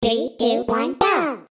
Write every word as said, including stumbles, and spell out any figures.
three, two, one, go!